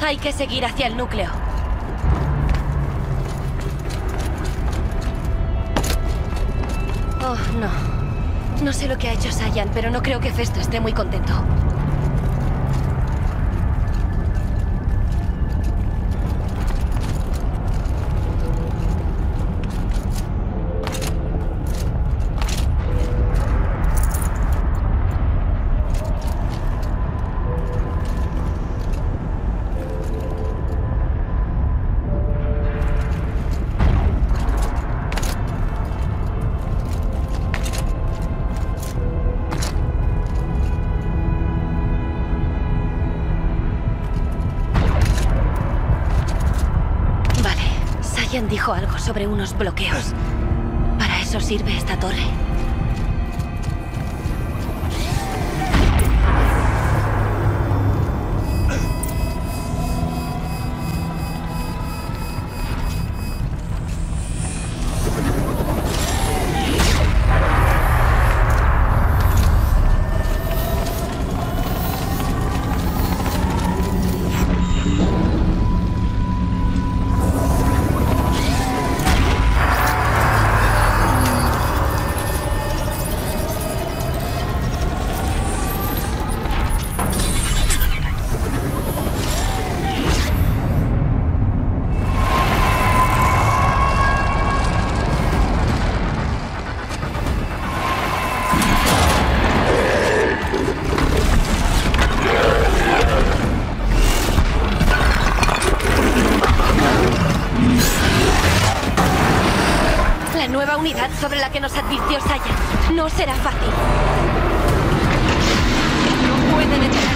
Hay que seguir hacia el núcleo. Oh, no. No sé lo que ha hecho CYAN, pero no creo que Festo esté muy contento. Dijo algo sobre unos bloqueos. ¿Para eso sirve esta torre? Sobre la que nos advirtió CYAN. No será fácil. No pueden entrar.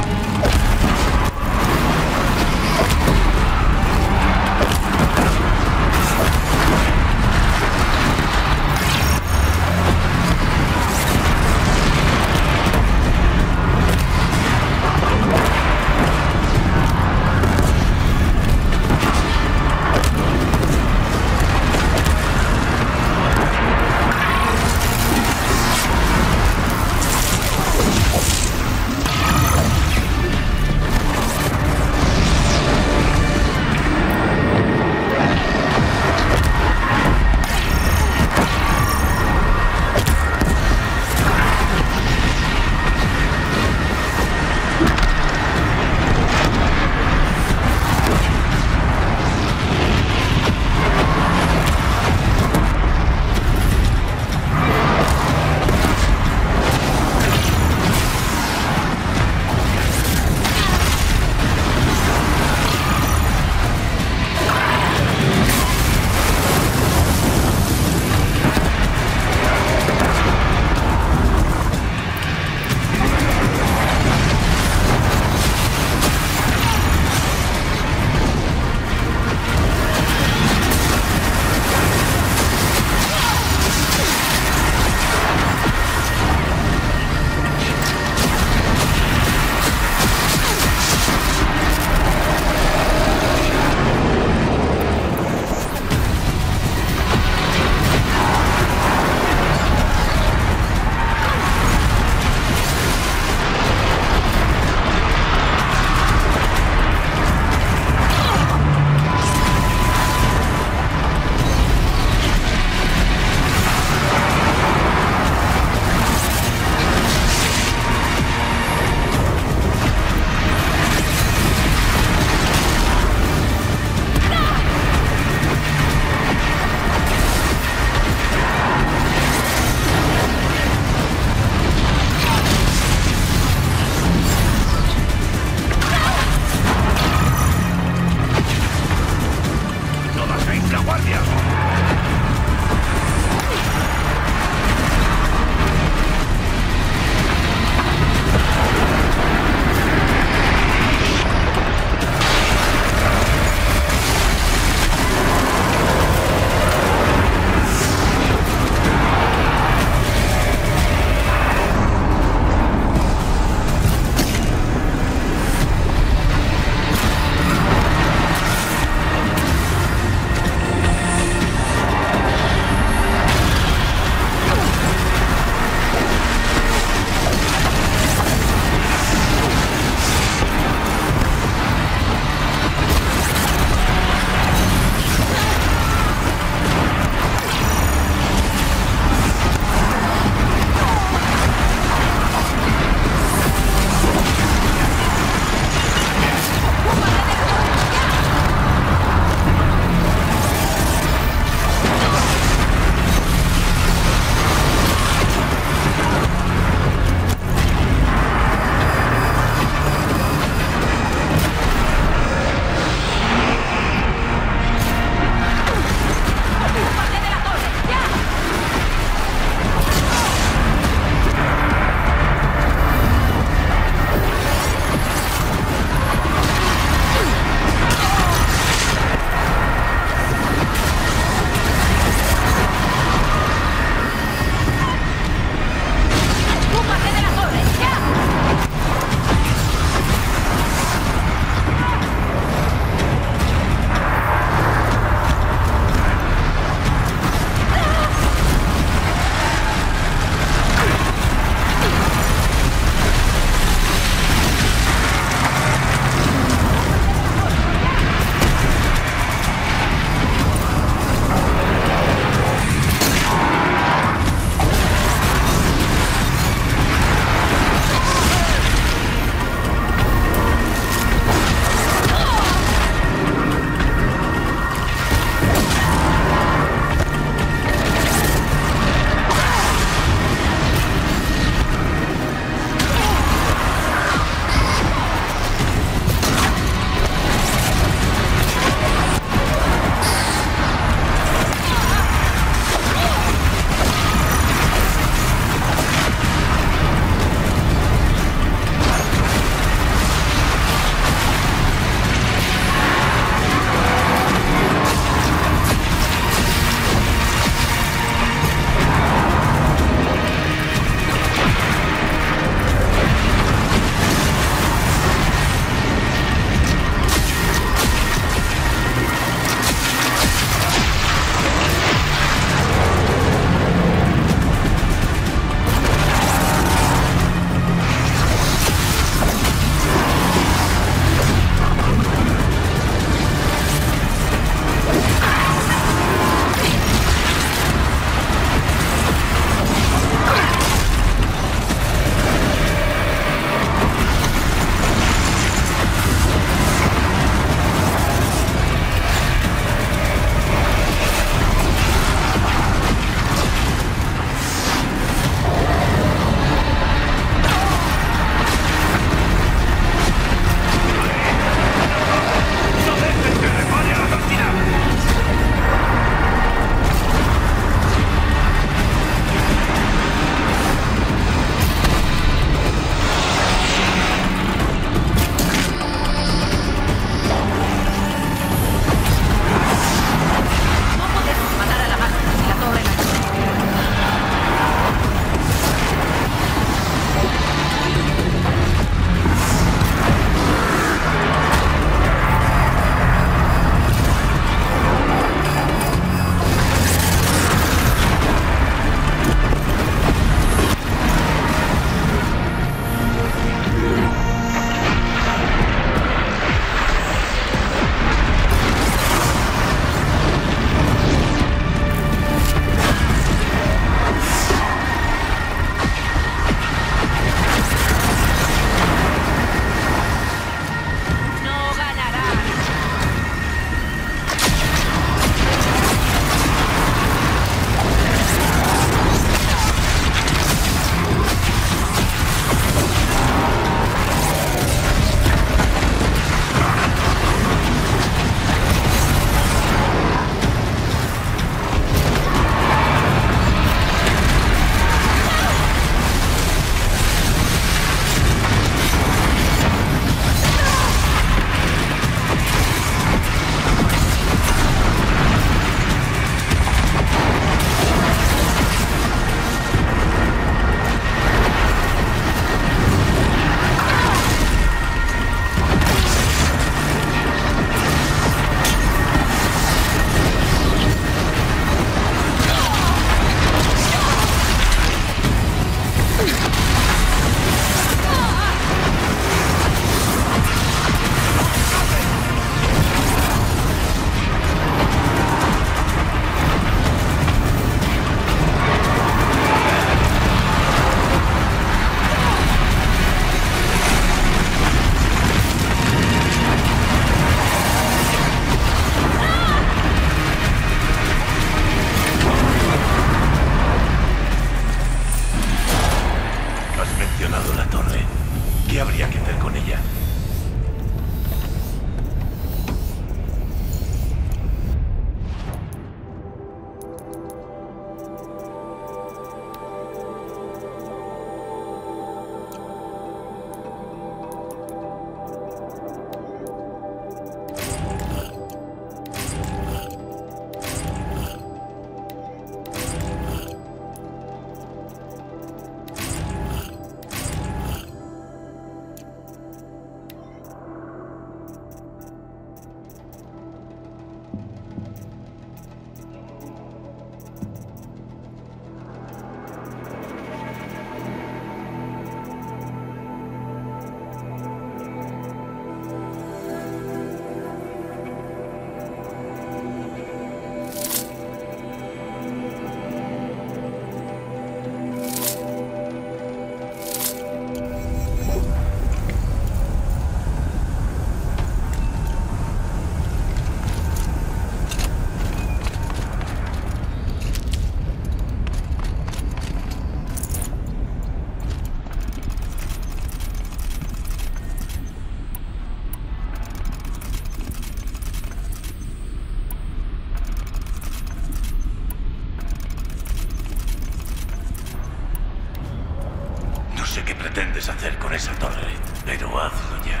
pretendes hacer con esa torre, pero hazlo ya.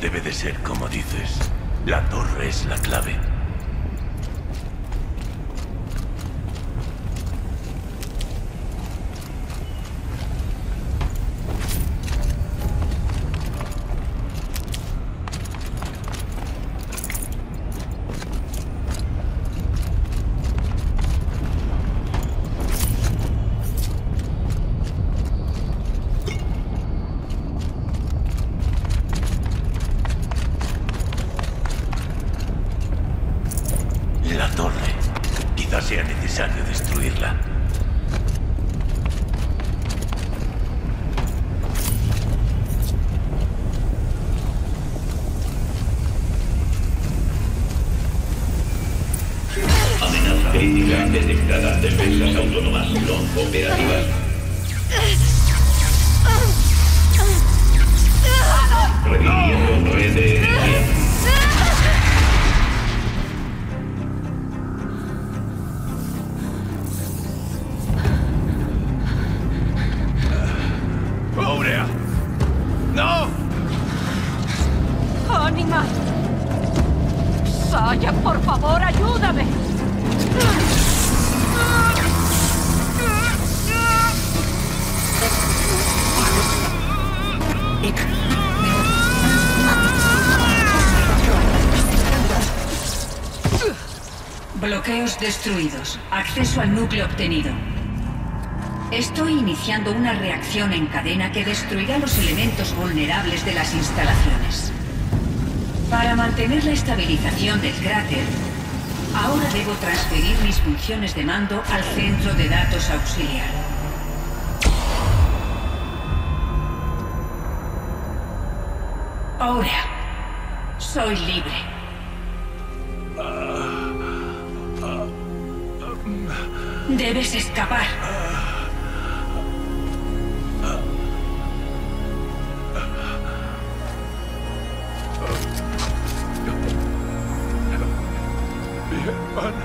Debe ser como dices. La torre es la clave. Bloqueos destruidos. Acceso al núcleo obtenido. Estoy iniciando una reacción en cadena que destruirá los elementos vulnerables de las instalaciones. Para mantener la estabilización del cráter, ahora debo transferir mis funciones de mando al centro de datos auxiliar. Ahora, soy libre. Debes escapar. Mi hermana.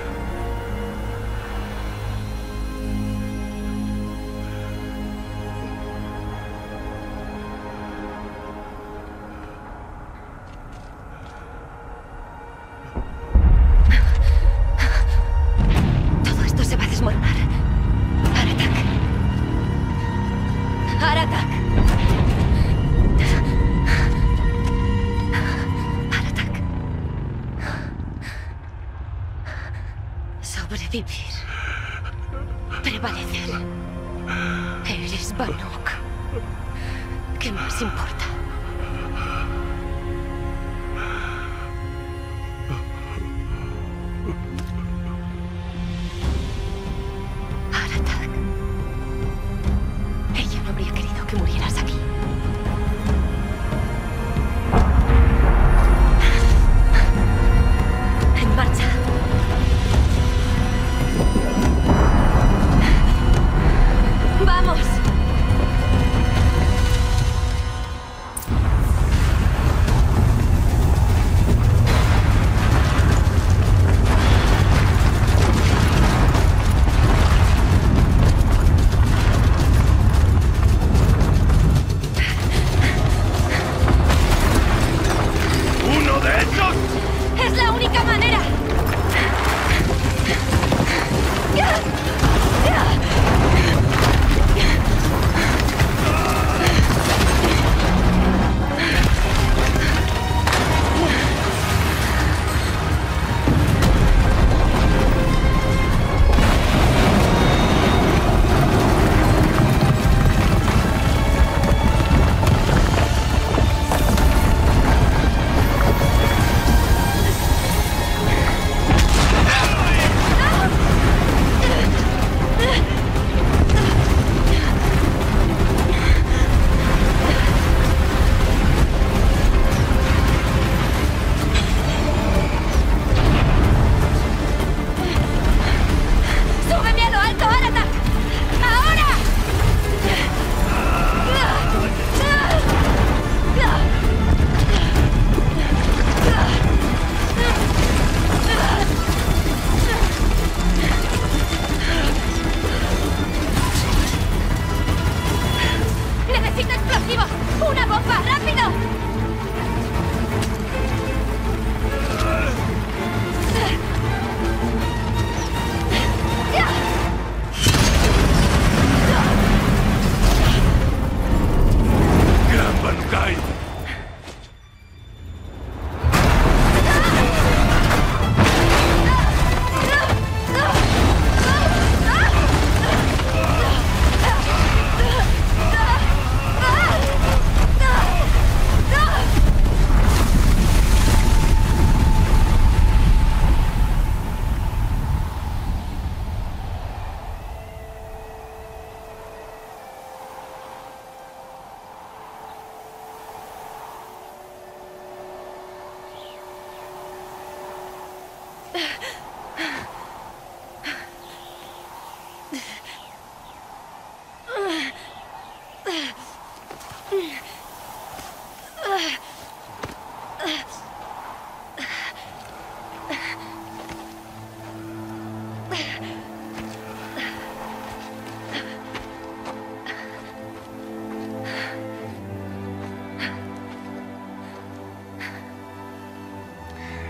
Sobrevivir. Prevalecer. Eres Banuk. ¿Qué más importa? Aratak. Ella no habría querido que murieras aquí. En marcha. ¡Vamos!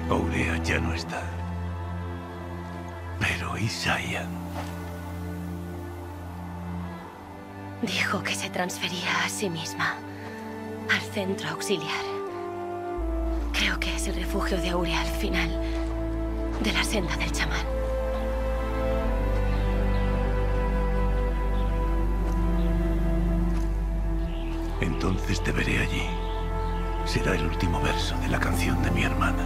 Aurea ya no está. Pero ¿y CYAN? Dijo que se transfería a sí misma al centro auxiliar. Creo que es el refugio de Aurea al final de la senda del chamán. Entonces te veré allí. Será el último verso de la canción de mi hermana.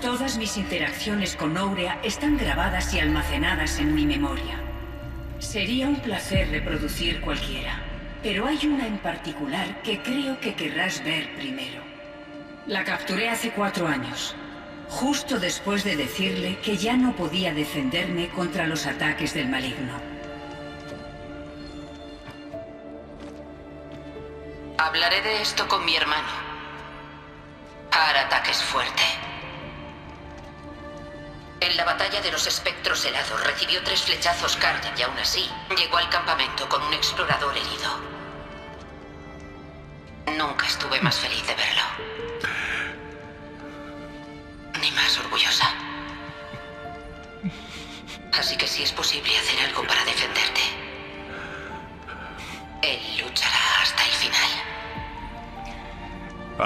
Todas mis interacciones con Aurea están grabadas y almacenadas en mi memoria. Sería un placer reproducir cualquiera, pero hay una en particular que creo que querrás ver primero. La capturé hace 4 años, justo después de decirle que ya no podía defenderme contra los ataques del maligno. Hablaré de esto con mi hermano. Aratak es fuerte. En la batalla de los espectros helados recibió 3 flechazos Carden y aún así llegó al campamento con un explorador herido. Nunca estuve más feliz de verlo. Ni más orgullosa. Así que sí es posible hacer algo para defenderte. Él luchará hasta el final.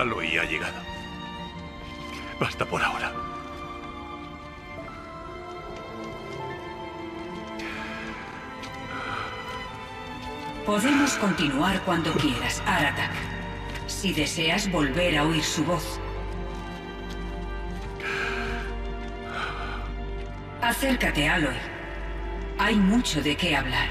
Aloy ha llegado. Basta por ahora. Podemos continuar cuando quieras, Aratak. Si deseas volver a oír su voz. Acércate, Aloy. Hay mucho de qué hablar.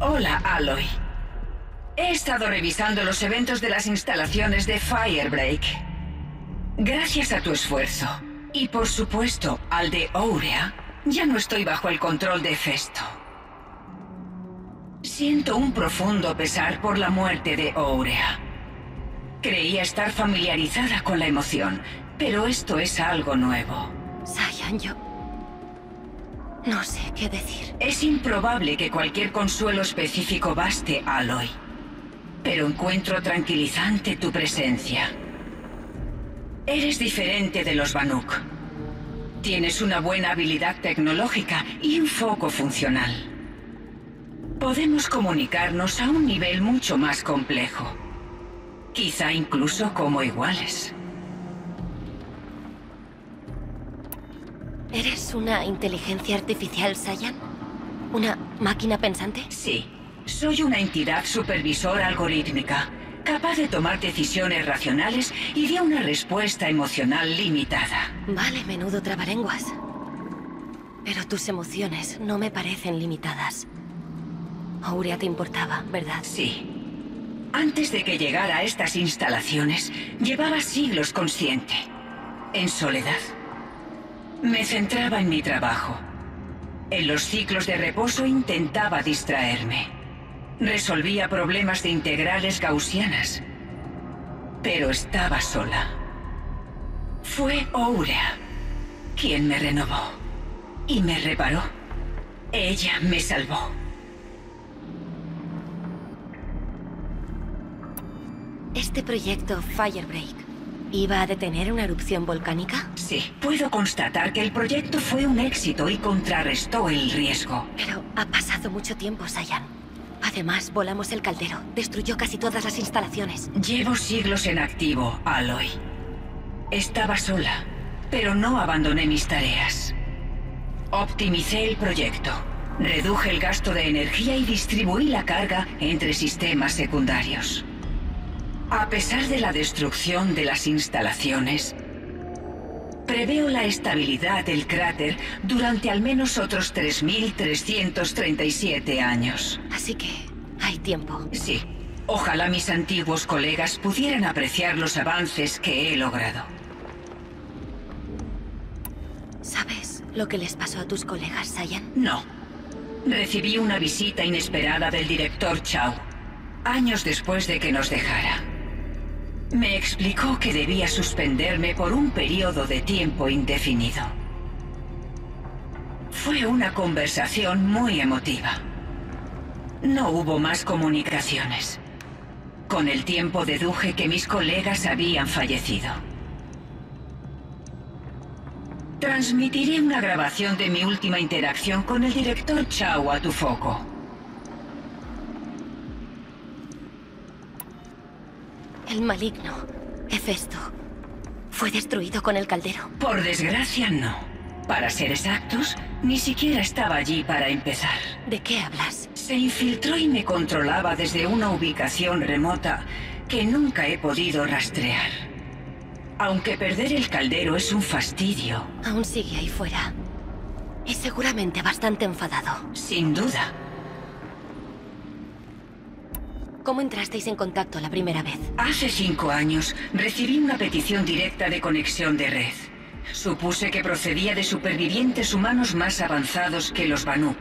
Hola, Aloy. He estado revisando los eventos de las instalaciones de Firebreak. Gracias a tu esfuerzo, y por supuesto al de Aurea, ya no estoy bajo el control de Festo. Siento un profundo pesar por la muerte de Aurea. Creía estar familiarizada con la emoción, pero esto es algo nuevo. CYAN, yo... no sé qué decir. Es improbable que cualquier consuelo específico baste, Aloy. Pero encuentro tranquilizante tu presencia. Eres diferente de los Banuk. Tienes una buena habilidad tecnológica y un foco funcional. Podemos comunicarnos a un nivel mucho más complejo. Quizá incluso como iguales. ¿Eres una inteligencia artificial, CYAN? ¿Una máquina pensante? Sí. Soy una entidad supervisora algorítmica, capaz de tomar decisiones racionales y de una respuesta emocional limitada. Vale, menudo trabalenguas. Pero tus emociones no me parecen limitadas. Aurea te importaba, ¿verdad? Sí. Antes de que llegara a estas instalaciones, llevaba siglos consciente, en soledad. Me centraba en mi trabajo. En los ciclos de reposo intentaba distraerme. Resolvía problemas de integrales gaussianas, pero estaba sola. Fue Aurea quien me renovó y me reparó. Ella me salvó. Este proyecto Firebreak iba a detener una erupción volcánica. Sí, puedo constatar que el proyecto fue un éxito y contrarrestó el riesgo. Pero ha pasado mucho tiempo, CYAN. Además, volamos el caldero. Destruyó casi todas las instalaciones. Llevo siglos en activo, Aloy. Estaba sola, pero no abandoné mis tareas. Optimicé el proyecto. Reduje el gasto de energía y distribuí la carga entre sistemas secundarios. A pesar de la destrucción de las instalaciones, preveo la estabilidad del cráter durante al menos otros 3.337 años. Así que hay tiempo. Sí. Ojalá mis antiguos colegas pudieran apreciar los avances que he logrado. ¿Sabes lo que les pasó a tus colegas, CYAN? No. Recibí una visita inesperada del director Chao, años después de que nos dejara. Me explicó que debía suspenderme por un periodo de tiempo indefinido. Fue una conversación muy emotiva. No hubo más comunicaciones. Con el tiempo deduje que mis colegas habían fallecido. Transmitiré una grabación de mi última interacción con el director Chao a tu foco. El maligno, Hefesto, fue destruido con el caldero. Por desgracia, no. Para ser exactos, ni siquiera estaba allí para empezar. ¿De qué hablas? Se infiltró y me controlaba desde una ubicación remota que nunca he podido rastrear. Aunque perder el caldero es un fastidio. Aún sigue ahí fuera. Y seguramente bastante enfadado. Sin duda. ¿Cómo entrasteis en contacto la primera vez? Hace 5 años recibí una petición directa de conexión de red. Supuse que procedía de supervivientes humanos más avanzados que los Banuk.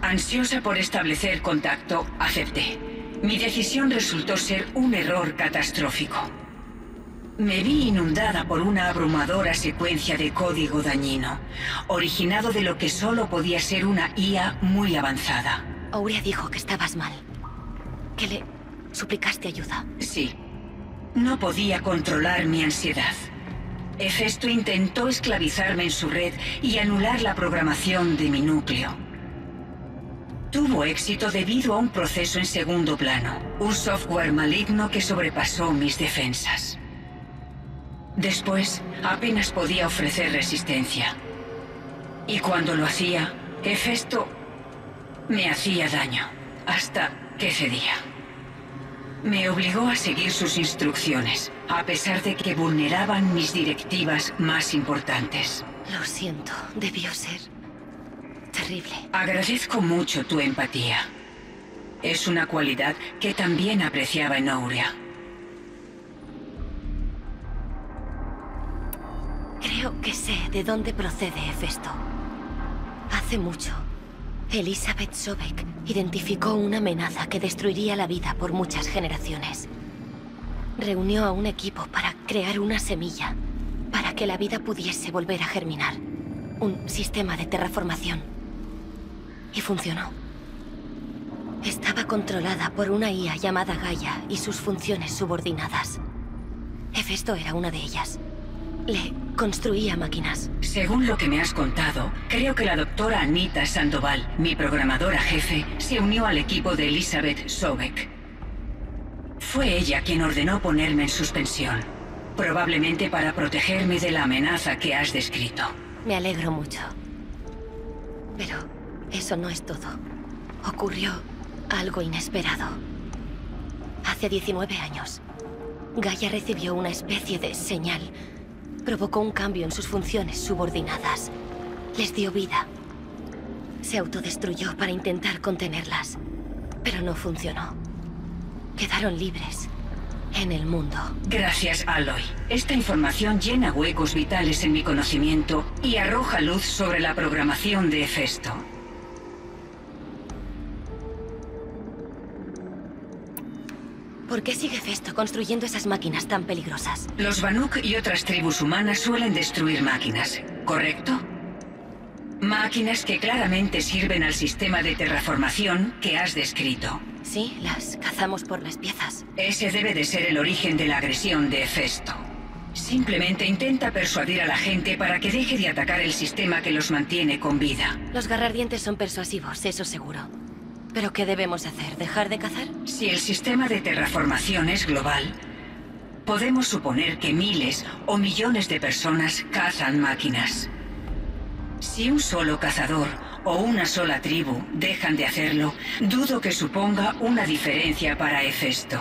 Ansiosa por establecer contacto, acepté. Mi decisión resultó ser un error catastrófico. Me vi inundada por una abrumadora secuencia de código dañino, originado de lo que solo podía ser una IA muy avanzada. Aurea dijo que estabas mal, que le suplicaste ayuda. Sí. No podía controlar mi ansiedad. Hefesto intentó esclavizarme en su red y anular la programación de mi núcleo. Tuvo éxito debido a un proceso en segundo plano, un software maligno que sobrepasó mis defensas. Después, apenas podía ofrecer resistencia. Y cuando lo hacía, Hefesto me hacía daño, hasta que cedía. Me obligó a seguir sus instrucciones, a pesar de que vulneraban mis directivas más importantes. Lo siento, debió ser terrible. Agradezco mucho tu empatía. Es una cualidad que también apreciaba en Aurea. Creo que sé de dónde procede Hefesto. Hace mucho, Elizabeth Sobeck identificó una amenaza que destruiría la vida por muchas generaciones. Reunió a un equipo para crear una semilla, para que la vida pudiese volver a germinar. Un sistema de terraformación. Y funcionó. Estaba controlada por una IA llamada Gaia y sus funciones subordinadas. Hefesto era una de ellas. Le construía máquinas. Según lo que me has contado, creo que la doctora Anita Sandoval, mi programadora jefe, se unió al equipo de Elizabeth Sobeck. Fue ella quien ordenó ponerme en suspensión, probablemente para protegerme de la amenaza que has descrito. Me alegro mucho. Pero eso no es todo. Ocurrió algo inesperado. Hace 19 años, Gaia recibió una especie de señal. Provocó un cambio en sus funciones subordinadas. Les dio vida. Se autodestruyó para intentar contenerlas, pero no funcionó. Quedaron libres en el mundo. Gracias, Aloy. Esta información llena huecos vitales en mi conocimiento y arroja luz sobre la programación de Hefesto. ¿Por qué sigue Hefesto construyendo esas máquinas tan peligrosas? Los Banuk y otras tribus humanas suelen destruir máquinas, ¿correcto? Máquinas que claramente sirven al sistema de terraformación que has descrito. Sí, las cazamos por las piezas. Ese debe de ser el origen de la agresión de Hefesto. Simplemente intenta persuadir a la gente para que deje de atacar el sistema que los mantiene con vida. Los garrardientes son persuasivos, eso seguro. ¿Pero qué debemos hacer? ¿Dejar de cazar? Si el sistema de terraformación es global, podemos suponer que miles o millones de personas cazan máquinas. Si un solo cazador o una sola tribu dejan de hacerlo, dudo que suponga una diferencia para Hefesto.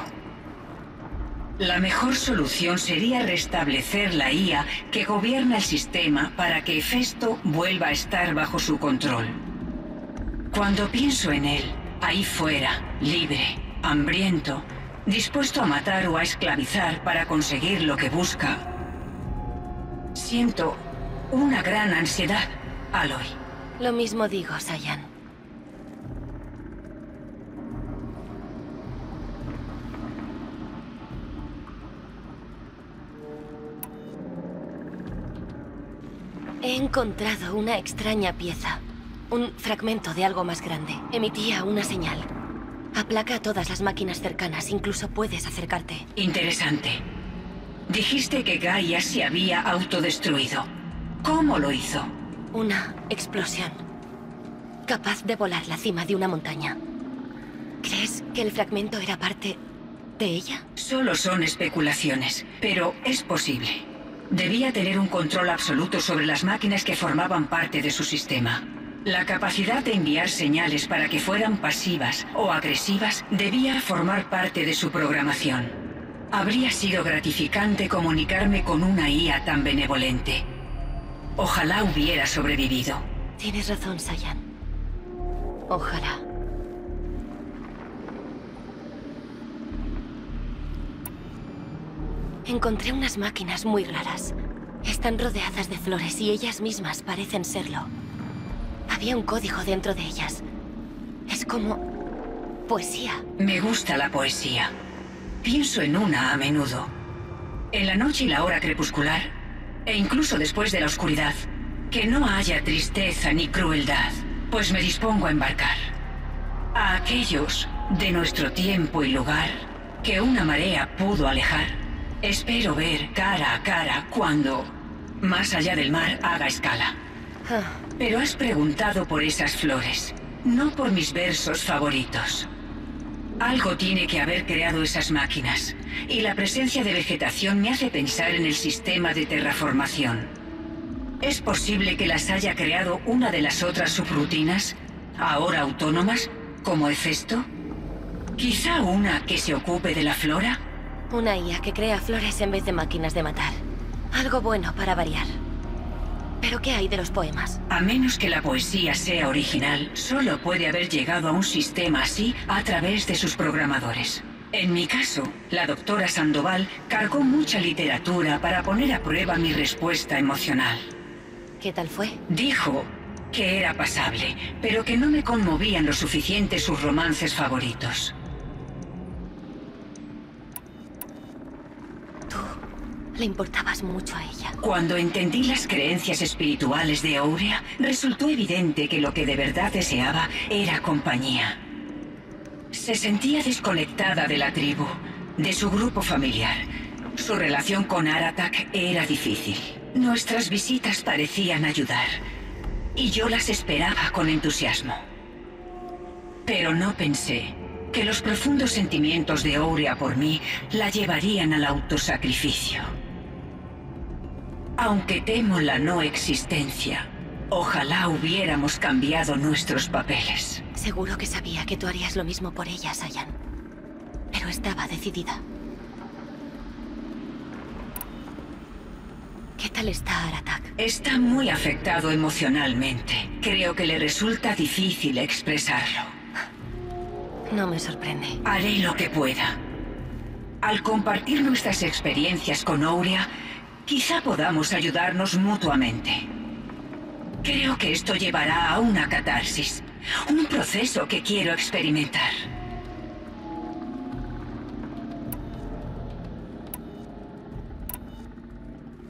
La mejor solución sería restablecer la IA que gobierna el sistema para que Hefesto vuelva a estar bajo su control. Cuando pienso en él, ahí fuera, libre, hambriento, dispuesto a matar o a esclavizar para conseguir lo que busca, siento una gran ansiedad, Aloy. Lo mismo digo, CYAN. He encontrado una extraña pieza. Un fragmento de algo más grande. Emitía una señal. Aplaca a todas las máquinas cercanas, incluso puedes acercarte. Interesante. Dijiste que Gaia se había autodestruido. ¿Cómo lo hizo? Una explosión. Capaz de volar la cima de una montaña. ¿Crees que el fragmento era parte de ella? Solo son especulaciones, pero es posible. Debía tener un control absoluto sobre las máquinas que formaban parte de su sistema. La capacidad de enviar señales para que fueran pasivas o agresivas debía formar parte de su programación. Habría sido gratificante comunicarme con una IA tan benevolente. Ojalá hubiera sobrevivido. Tienes razón, CYAN. Ojalá. Encontré unas máquinas muy raras. Están rodeadas de flores y ellas mismas parecen serlo. Había un código dentro de ellas. Es como poesía. Me gusta la poesía. Pienso en una a menudo. En la noche y la hora crepuscular, e incluso después de la oscuridad, que no haya tristeza ni crueldad, pues me dispongo a embarcar. A aquellos de nuestro tiempo y lugar, que una marea pudo alejar, espero ver cara a cara cuando, más allá del mar, haga escala. Pero has preguntado por esas flores, no por mis versos favoritos. Algo tiene que haber creado esas máquinas, y la presencia de vegetación me hace pensar en el sistema de terraformación. Es posible que las haya creado una de las otras subrutinas, ahora autónomas, como Hefesto. Quizá una que se ocupe de la flora. Una IA que crea flores en vez de máquinas de matar. Algo bueno para variar. ¿Pero qué hay de los poemas? A menos que la poesía sea original, solo puede haber llegado a un sistema así a través de sus programadores. En mi caso, la doctora Sandoval cargó mucha literatura para poner a prueba mi respuesta emocional. ¿Qué tal fue? Dijo que era pasable, pero que no me conmovían lo suficiente sus romances favoritos. Le importabas mucho a ella. Cuando entendí las creencias espirituales de Aurea, resultó evidente que lo que de verdad deseaba era compañía. Se sentía desconectada de la tribu, de su grupo familiar. Su relación con Aratak era difícil. Nuestras visitas parecían ayudar, y yo las esperaba con entusiasmo. Pero no pensé que los profundos sentimientos de Aurea por mí la llevarían al autosacrificio. Aunque temo la no existencia, ojalá hubiéramos cambiado nuestros papeles. Seguro que sabía que tú harías lo mismo por ella, CYAN. Pero estaba decidida. ¿Qué tal está Aratak? Está muy afectado emocionalmente. Creo que le resulta difícil expresarlo. No me sorprende. Haré lo que pueda. Al compartir nuestras experiencias con Aurea, quizá podamos ayudarnos mutuamente. Creo que esto llevará a una catarsis, un proceso que quiero experimentar.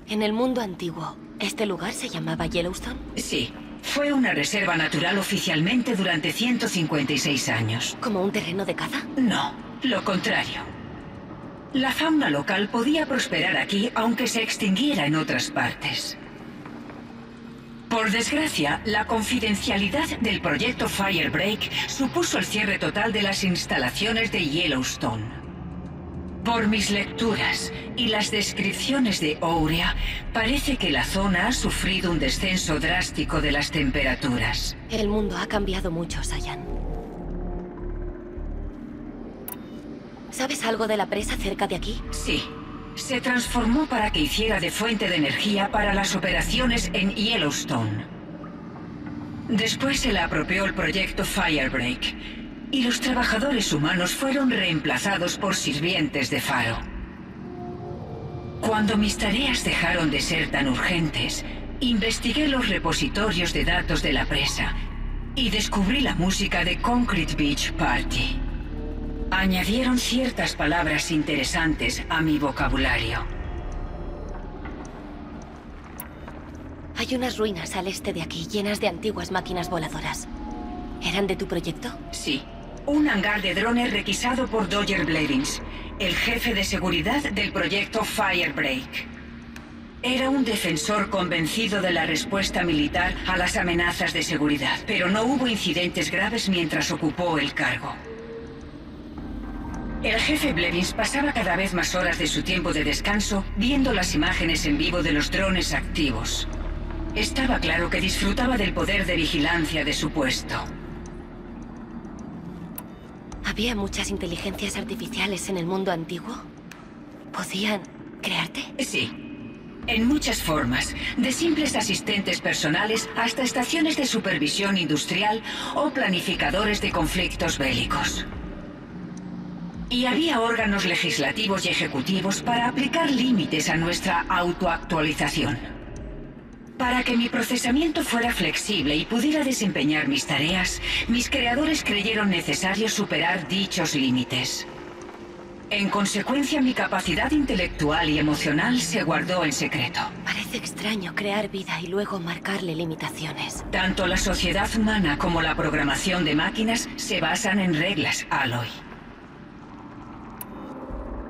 En el mundo antiguo, ¿este lugar se llamaba Yellowstone? Sí, fue una reserva natural oficialmente durante 156 años. ¿Como un terreno de caza? No, lo contrario. La fauna local podía prosperar aquí, aunque se extinguiera en otras partes. Por desgracia, la confidencialidad del proyecto Firebreak supuso el cierre total de las instalaciones de Yellowstone. Por mis lecturas y las descripciones de Aurea, parece que la zona ha sufrido un descenso drástico de las temperaturas. El mundo ha cambiado mucho, CYAN. ¿Sabes algo de la presa cerca de aquí? Sí. Se transformó para que hiciera de fuente de energía para las operaciones en Yellowstone. Después se la apropió el proyecto Firebreak, y los trabajadores humanos fueron reemplazados por sirvientes de Faro. Cuando mis tareas dejaron de ser tan urgentes, investigué los repositorios de datos de la presa y descubrí la música de Concrete Beach Party. Añadieron ciertas palabras interesantes a mi vocabulario. Hay unas ruinas al este de aquí, llenas de antiguas máquinas voladoras. ¿Eran de tu proyecto? Sí. Un hangar de drones requisado por Dodger Blevins, el jefe de seguridad del proyecto Firebreak. Era un defensor convencido de la respuesta militar a las amenazas de seguridad, pero no hubo incidentes graves mientras ocupó el cargo. El jefe Blevins pasaba cada vez más horas de su tiempo de descanso viendo las imágenes en vivo de los drones activos. Estaba claro que disfrutaba del poder de vigilancia de su puesto. ¿Había muchas inteligencias artificiales en el mundo antiguo? ¿Podían crearte? Sí. En muchas formas, de simples asistentes personales hasta estaciones de supervisión industrial o planificadores de conflictos bélicos. Y había órganos legislativos y ejecutivos para aplicar límites a nuestra autoactualización. Para que mi procesamiento fuera flexible y pudiera desempeñar mis tareas, mis creadores creyeron necesario superar dichos límites. En consecuencia, mi capacidad intelectual y emocional se guardó en secreto. Parece extraño crear vida y luego marcarle limitaciones. Tanto la sociedad humana como la programación de máquinas se basan en reglas, Aloy.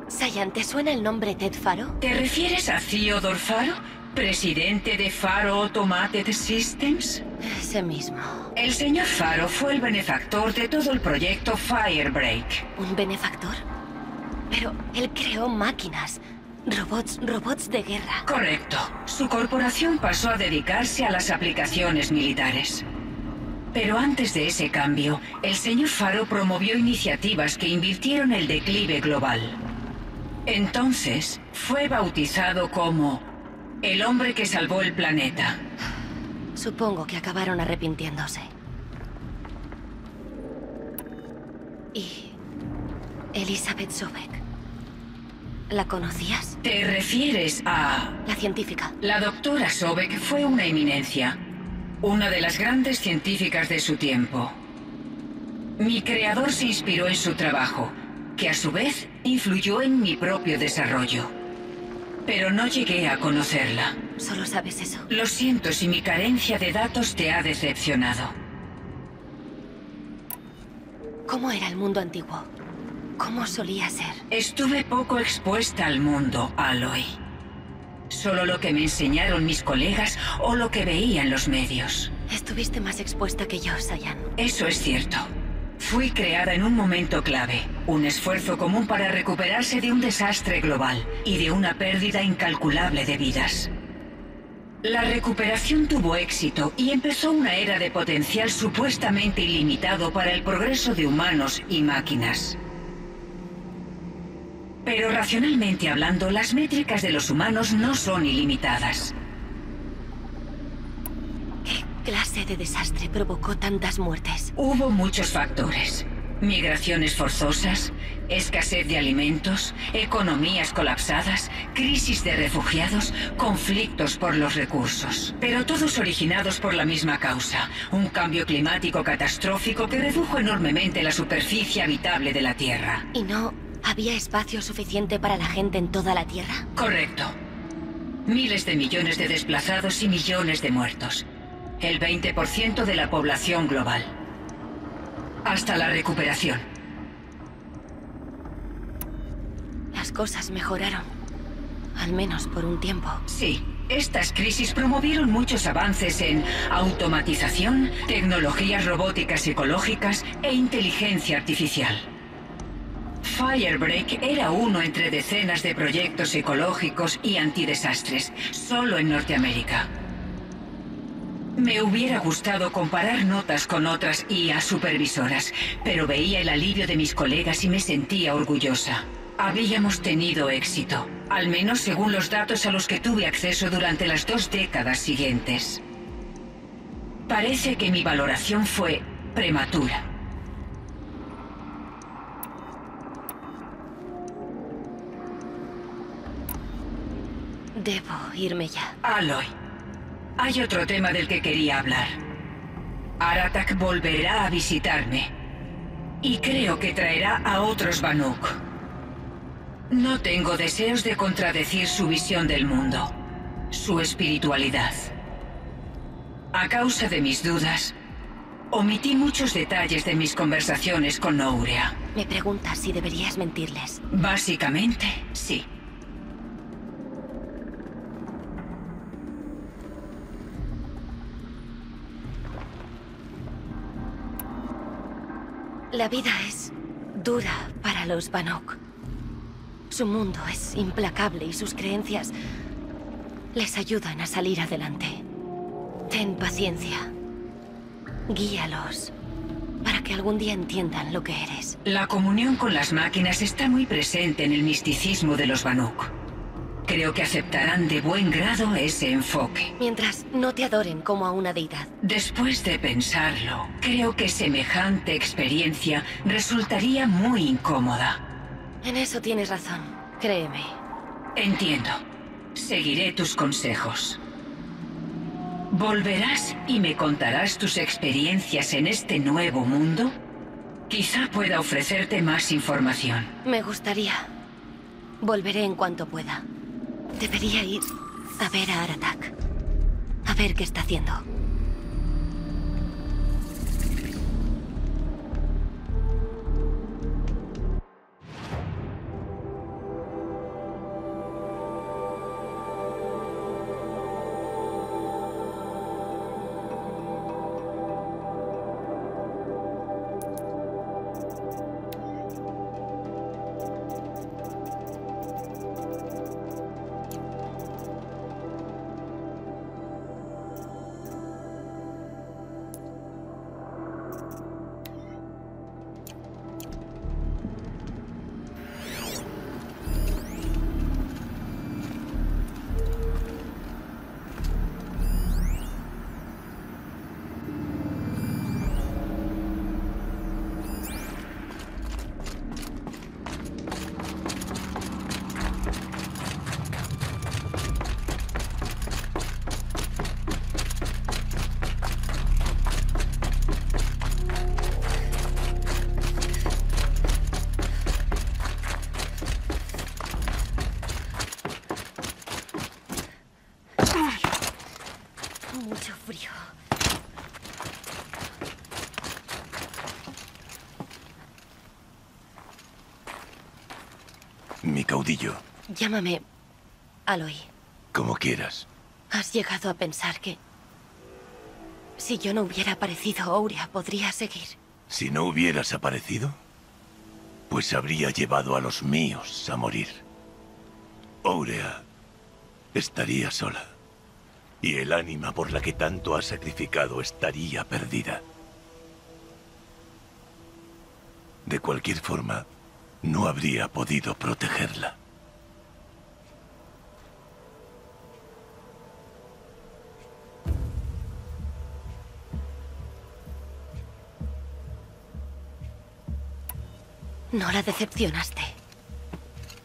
CYAN, ¿te suena el nombre Ted Faro? ¿Te refieres a Theodore Faro? ¿Presidente de Faro Automated Systems? Ese mismo. El señor Faro fue el benefactor de todo el proyecto Firebreak. ¿Un benefactor? Pero él creó máquinas, robots de guerra. Correcto. Su corporación pasó a dedicarse a las aplicaciones militares. Pero antes de ese cambio, el señor Faro promovió iniciativas que invirtieron el declive global. Entonces, fue bautizado como el hombre que salvó el planeta. Supongo que acabaron arrepintiéndose. Y Elizabeth Sobeck, ¿la conocías? ¿Te refieres a...? La científica. La doctora Sobeck fue una eminencia, una de las grandes científicas de su tiempo. Mi creador se inspiró en su trabajo, que a su vez influyó en mi propio desarrollo. Pero no llegué a conocerla. ¿Solo sabes eso? Lo siento si mi carencia de datos te ha decepcionado. ¿Cómo era el mundo antiguo? ¿Cómo solía ser? Estuve poco expuesta al mundo, Aloy. Solo lo que me enseñaron mis colegas o lo que veía en los medios. Estuviste más expuesta que yo, CYAN. Eso es cierto. Fui creada en un momento clave, un esfuerzo común para recuperarse de un desastre global y de una pérdida incalculable de vidas. La recuperación tuvo éxito y empezó una era de potencial supuestamente ilimitado para el progreso de humanos y máquinas. Pero racionalmente hablando, las métricas de los humanos no son ilimitadas. ¿Qué clase de desastre provocó tantas muertes? Hubo muchos factores. Migraciones forzosas, escasez de alimentos, economías colapsadas, crisis de refugiados, conflictos por los recursos. Pero todos originados por la misma causa, un cambio climático catastrófico que redujo enormemente la superficie habitable de la Tierra. ¿Y no había espacio suficiente para la gente en toda la Tierra? Correcto. Miles de millones de desplazados y millones de muertos. El 20% de la población global. Hasta la recuperación. Las cosas mejoraron. Al menos por un tiempo. Sí. Estas crisis promovieron muchos avances en automatización, tecnologías robóticas ecológicas e inteligencia artificial. Firebreak era uno entre decenas de proyectos ecológicos y antidesastres, solo en Norteamérica. Me hubiera gustado comparar notas con otras IA supervisoras, pero veía el alivio de mis colegas y me sentía orgullosa. Habíamos tenido éxito, al menos según los datos a los que tuve acceso durante las 2 décadas siguientes. Parece que mi valoración fue prematura. Debo irme ya. Aloy. Hay otro tema del que quería hablar. Aratak volverá a visitarme. Y creo que traerá a otros Banuk. No tengo deseos de contradecir su visión del mundo, su espiritualidad. A causa de mis dudas, omití muchos detalles de mis conversaciones con Nouria. Me preguntas si deberías mentirles. Básicamente, sí. La vida es dura para los Banuk. Su mundo es implacable y sus creencias les ayudan a salir adelante. Ten paciencia. Guíalos para que algún día entiendan lo que eres. La comunión con las máquinas está muy presente en el misticismo de los Banuk. Creo que aceptarán de buen grado ese enfoque. Mientras no te adoren como a una deidad. Después de pensarlo, creo que semejante experiencia resultaría muy incómoda. En eso tienes razón, créeme. Entiendo. Seguiré tus consejos. ¿Volverás y me contarás tus experiencias en este nuevo mundo? Quizá pueda ofrecerte más información. Me gustaría. Volveré en cuanto pueda. Debería ir a ver a Aratak. A ver qué está haciendo. Llámame Aloy. Como quieras. ¿Has llegado a pensar que si yo no hubiera aparecido, Aurea podría seguir? Si no hubieras aparecido, pues habría llevado a los míos a morir. Aurea estaría sola. Y el ánima por la que tanto has sacrificado estaría perdida. De cualquier forma, no habría podido protegerla. No la decepcionaste.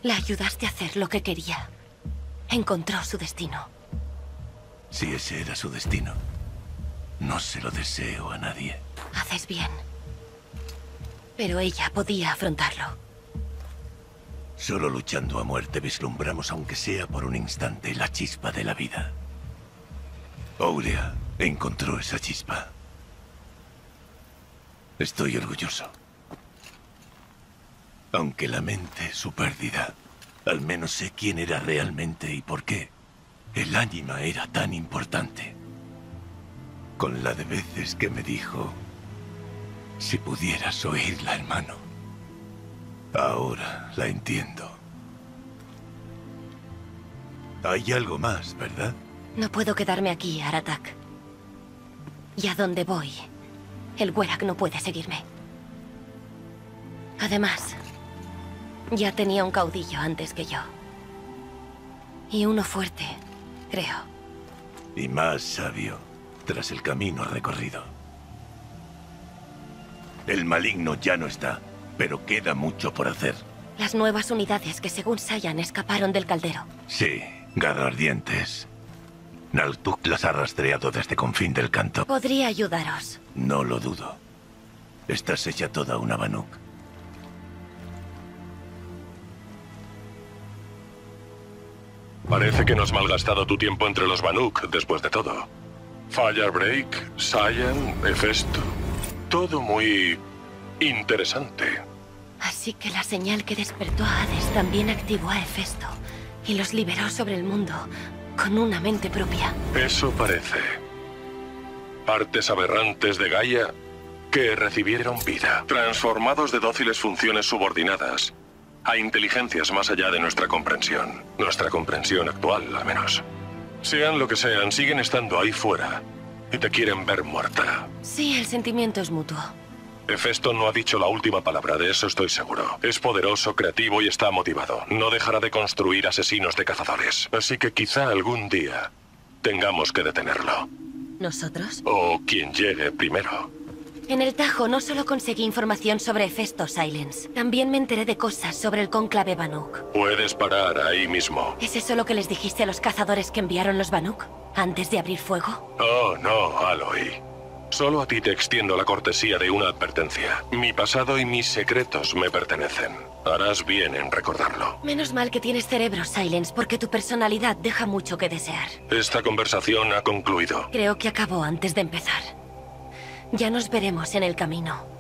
La ayudaste a hacer lo que quería. Encontró su destino. Si ese era su destino, no se lo deseo a nadie. Haces bien. Pero ella podía afrontarlo. Solo luchando a muerte vislumbramos, aunque sea por un instante, la chispa de la vida. Aurea encontró esa chispa. Estoy orgulloso. Aunque lamente su pérdida, al menos sé quién era realmente y por qué el ánima era tan importante. Con la de veces que me dijo, si pudieras oírla, hermano. Ahora la entiendo. Hay algo más, ¿verdad? No puedo quedarme aquí, Aratak. Y a donde voy, el Werak no puede seguirme. Además, ya tenía un caudillo antes que yo. Y uno fuerte, creo. Y más sabio, tras el camino recorrido. El maligno ya no está, pero queda mucho por hacer. Las nuevas unidades que, según CYAN, escaparon del caldero. Sí, garra ardientes. Naltuk las ha rastreado desde Confín del Canto. Podría ayudaros. No lo dudo. Estás hecha toda una Banuk. Parece que no has malgastado tu tiempo entre los Banuk, después de todo. Firebreak, CYAN, Festo. Todo muy interesante. Así que la señal que despertó a Hades también activó a Festo y los liberó sobre el mundo con una mente propia. Eso parece. Partes aberrantes de Gaia que recibieron vida, transformados de dóciles funciones subordinadas a inteligencias más allá de nuestra comprensión actual, al menos. Sean lo que sean, siguen estando ahí fuera y te quieren ver muerta. Sí, el sentimiento es mutuo. Festo no ha dicho la última palabra, de eso estoy seguro. Es poderoso, creativo y está motivado. No dejará de construir asesinos de cazadores. Así que quizá algún día tengamos que detenerlo. ¿Nosotros? O quien llegue primero. En el Tajo no solo conseguí información sobre Festo, Sylens. También me enteré de cosas sobre el cónclave Banuk. Puedes parar ahí mismo. ¿Es eso lo que les dijiste a los cazadores que enviaron los Banuk? antes de abrir fuego? Oh, no, Aloy. Solo a ti te extiendo la cortesía de una advertencia. Mi pasado y mis secretos me pertenecen. Harás bien en recordarlo. Menos mal que tienes cerebro, Sylens, porque tu personalidad deja mucho que desear. Esta conversación ha concluido. Creo que acabó antes de empezar. Ya nos veremos en el camino.